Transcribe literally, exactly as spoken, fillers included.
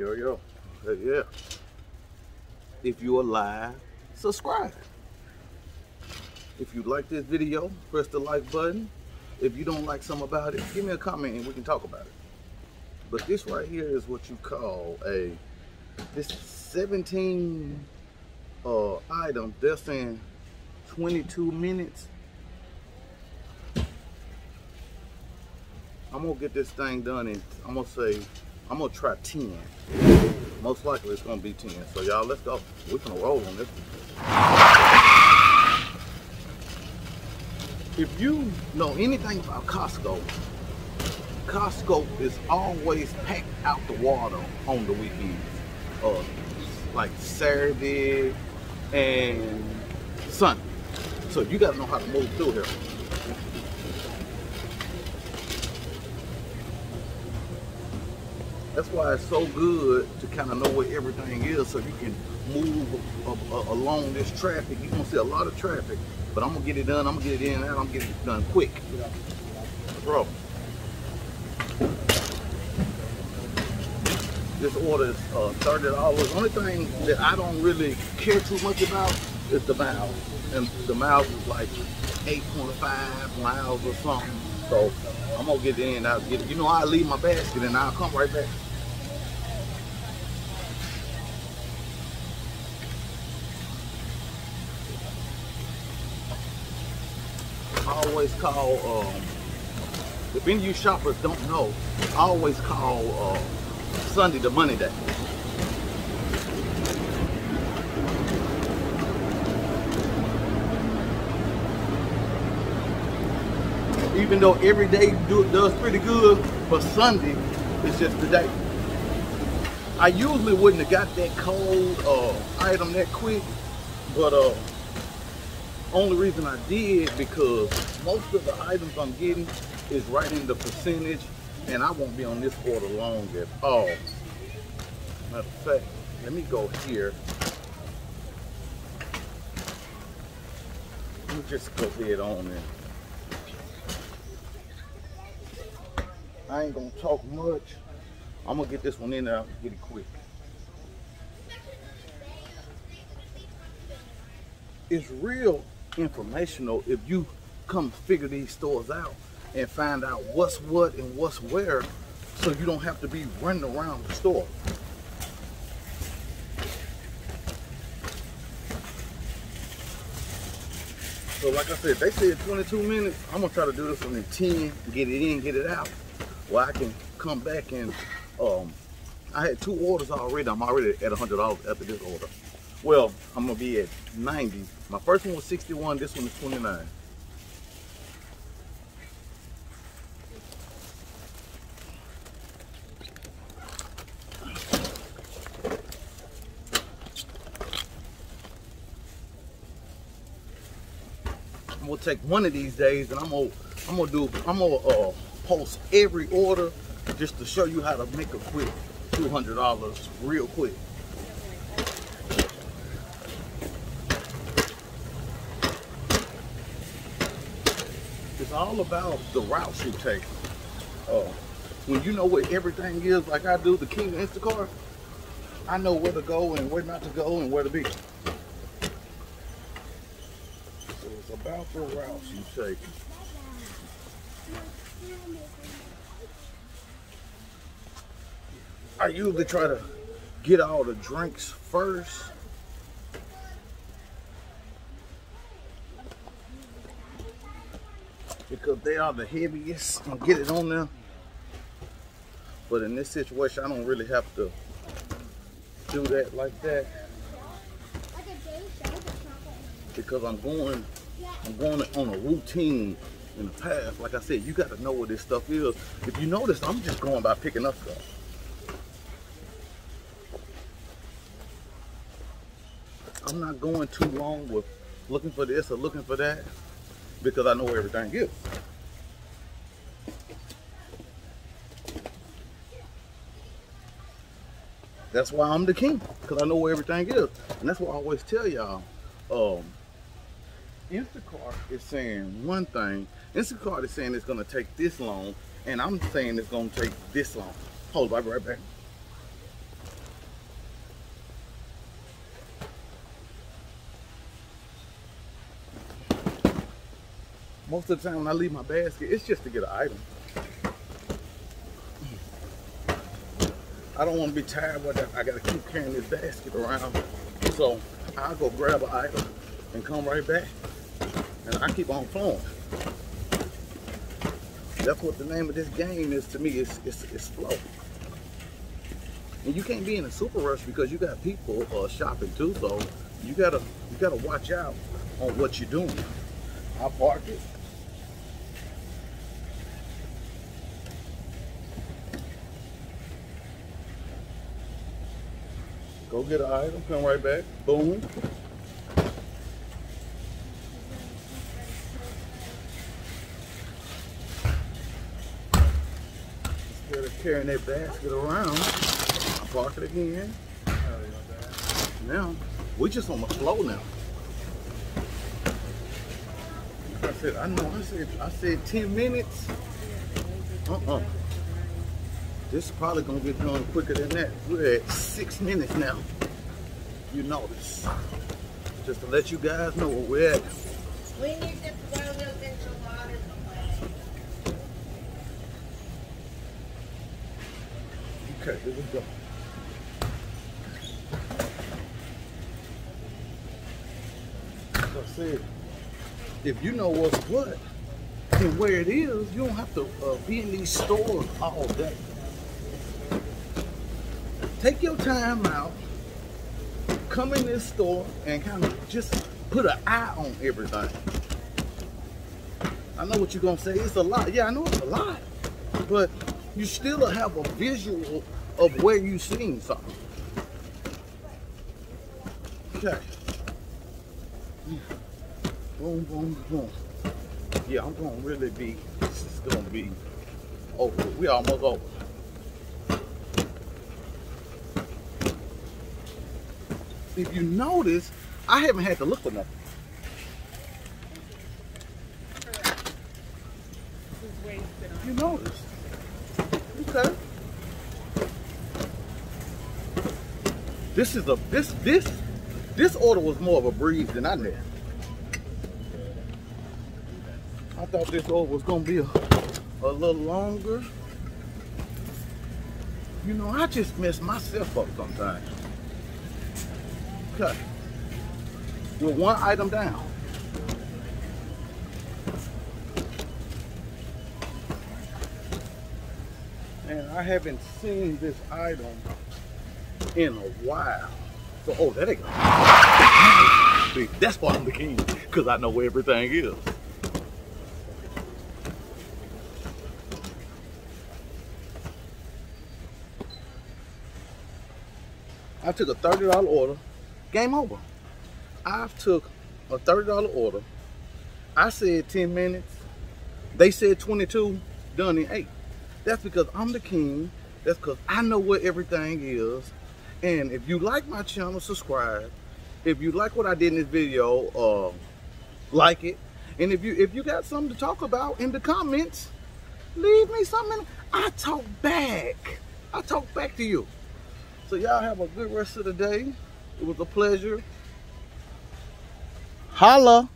Yo, yo. Hey, yeah. If you're alive, subscribe. If you like this video, press the like button. If you don't like something about it, give me a comment and we can talk about it. But this right here is what you call a, this seventeen uh, item, they're saying twenty-two minutes. I'm gonna get this thing done and I'm gonna say, I'm gonna try ten. Most likely it's gonna be ten. So y'all, let's go. We're gonna roll on this one. If you know anything about Costco, Costco is always packed out the water on the weekends, uh, like Saturday and Sunday. So you gotta know how to move through here. That's why it's so good to kind of know where everything is, so you can move up, up, up along this traffic. You're gonna see a lot of traffic, but I'm gonna get it done. I'm gonna get it in and out. I'm gonna get it done quick. No problem. This order is uh, thirty dollars. Only thing that I don't really care too much about is the miles. And the miles is like eight point five miles or something. So I'm gonna get in, I'll get it. You know, I'll leave my basket and I'll come right back. I always call, um, if any of you shoppers don't know, I always call, uh, Sunday the money day. Even though every day do, does pretty good, but Sunday is just the day. I usually wouldn't have got that cold uh, item that quick, but uh, only reason I did because most of the items I'm getting is right in the percentage. And I won't be on this order long at all. Matter of fact, let me go here. Let me just go head on in. I ain't gonna talk much. I'm gonna get this one in there, I'm gonna get it quick. It's real informational if you come figure these stores out and find out what's what and what's where, so you don't have to be running around the store. So like I said, they said twenty-two minutes. I'm gonna try to do this one in ten, get it in, get it out, where I can come back and, um, I had two orders already. I'm already at one hundred dollars after this order. Well, I'm gonna be at ninety. My first one was sixty-one, this one is twenty-nine. I'm gonna take one of these days and I'm gonna I'm gonna do I'm gonna uh, post every order just to show you how to make a quick two hundred dollars real quick. It's all about the routes you take. Uh, when you know where everything is, like I do, the king of Instacart, I know where to go and where not to go and where to be. About the routes you take. I usually try to get all the drinks first. Because they are the heaviest. I'm gonna get it on there. But in this situation, I don't really have to do that like that. Because I'm going I'm going on a routine in the past. Like I said, you got to know where this stuff is. If you notice, I'm just going by picking up stuff. I'm not going too long with looking for this or looking for that because I know where everything is. That's why I'm the king, because I know where everything is. And that's what I always tell y'all. Um, Instacart is saying one thing. Instacart is saying it's gonna take this long, and I'm saying it's gonna take this long. Hold on, I'll be right back. most of the time when I leave my basket, it's just to get an item. I don't want to be tired with that. I got to keep carrying this basket around. So I'll go grab an item and come right back. And I keep on flowing. That's what the name of this game is to me. It's, it's, it's flow. And you can't be in a super rush because you got people uh, shopping too. So you gotta you gotta watch out on what you're doing. I park it. Go get an item, come right back, boom. Instead of carrying that basket around, I park it again. Now, we just on the flow now. I said, I know, I said, I said ten minutes. Uh-uh. This is probably gonna get done quicker than that. We're at six minutes now. You notice. Just to let you guys know where we're at. We need to throw those enchiladas away. Okay, here we go. Like I said, if you know what's what and where it is, you don't have to uh, be in these stores all day. Take your time out, come in this store, and kind of just put an eye on everything. I know what you're gonna say, it's a lot. Yeah, I know it's a lot, but you still have a visual of where you seen something. Okay. Boom, boom, boom. Yeah, I'm gonna really be, this is gonna be over. We almost over. If you notice, I haven't had to look for nothing. You notice. Okay. This is a this this this order was more of a breeze than I knew. I thought this order was gonna be a, a little longer. You know, I just mess myself up sometimes. Okay. With one item down. And I haven't seen this item in a while. So, oh, there they go. See, that's why I'm the king, because I know where everything is. I took a thirty dollar order. Game over. I took a thirty dollar order. I said ten minutes. They said twenty-two, done in eight. That's because I'm the king. That's because I know what everything is. And if you like my channel, subscribe. If you like what I did in this video, uh, like it. And if you if you got something to talk about in the comments, leave me something. I talk back. I talk back to you. So y'all have a good rest of the day. It was a pleasure. Holla.